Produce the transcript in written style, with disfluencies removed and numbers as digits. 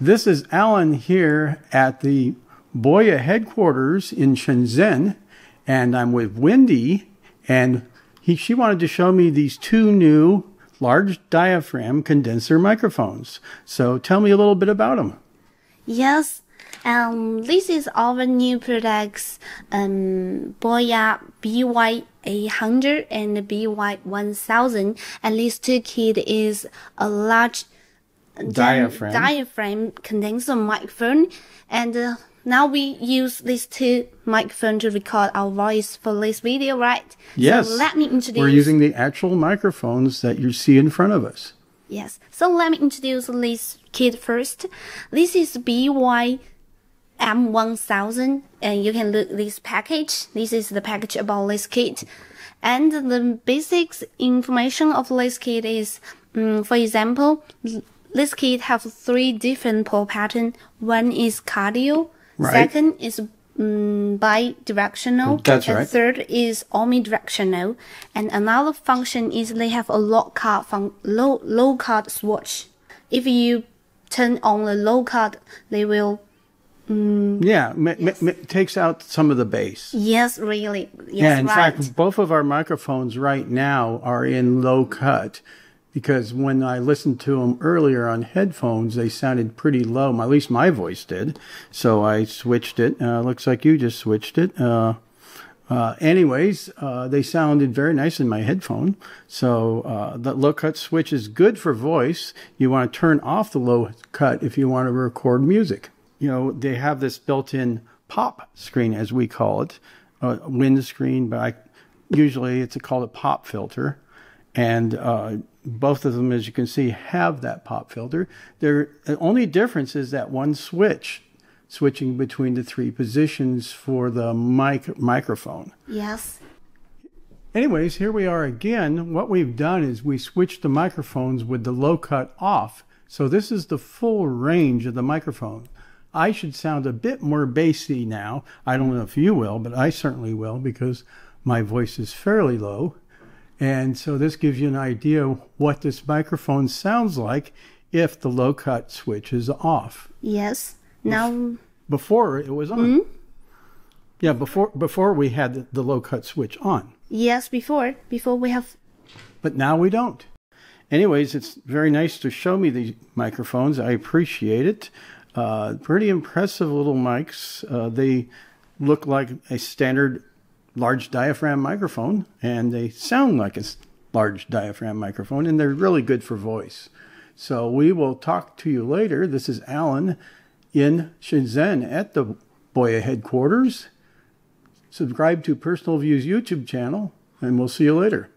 This is Alan here at the Boya headquarters in Shenzhen, and I'm with Wendy, and she wanted to show me these two new large diaphragm condenser microphones. So tell me a little bit about them. Yes, this is our new products, Boya BY-800 and BY-1000, and this two kit is a large diaphragm condenser microphone, and now we use these two microphones to record our voice for this video, right? Yes. So let me introduce. We're using the actual microphones that you see in front of us. Yes. So let me introduce this kit first. This is BY-M1000, and you can look this package. This is the package about this kit, and the basics information of this kit is, for example, this kit have three different pole pattern. One is cardio, right. Second is bi-directional, and right. Third is omnidirectional. And another function is they have a low-cut switch. If you turn on the low-cut, they will... takes out some of the bass. Yes, really. Yes, yeah, in right. fact, both of our microphones right now are in low-cut, because when I listened to them earlier on headphones, they sounded pretty low. At least my voice did. So I switched it. Looks like you just switched it. Anyways, they sounded very nice in my headphone. So the low-cut switch is good for voice. You want to turn off the low-cut if you want to record music. You know, they have this built-in pop screen, as we call it, windscreen, but usually it's called a pop filter. And both of them, as you can see, have that pop filter. The only difference is that one switch, switching between the three positions for the microphone. Yes. Anyways, here we are again. What we've done is we switched the microphones with the low cut off. So this is the full range of the microphone. I should sound a bit more bassy now. I don't know if you will, but I certainly will, because my voice is fairly low. And so this gives you an idea what this microphone sounds like if the low-cut switch is off. Yes. Now, before it was on. Mm-hmm. Yeah, before we had the low-cut switch on. Yes, before we have. But now we don't. Anyways, it's very nice to show me these microphones. I appreciate it. Pretty impressive little mics. They look like a standard large diaphragm microphone, and they sound like a large diaphragm microphone, and they're really good for voice. So we will talk to you later. This is Alan in Shenzhen at the Boya headquarters. Subscribe to Personal View's YouTube channel, and we'll see you later.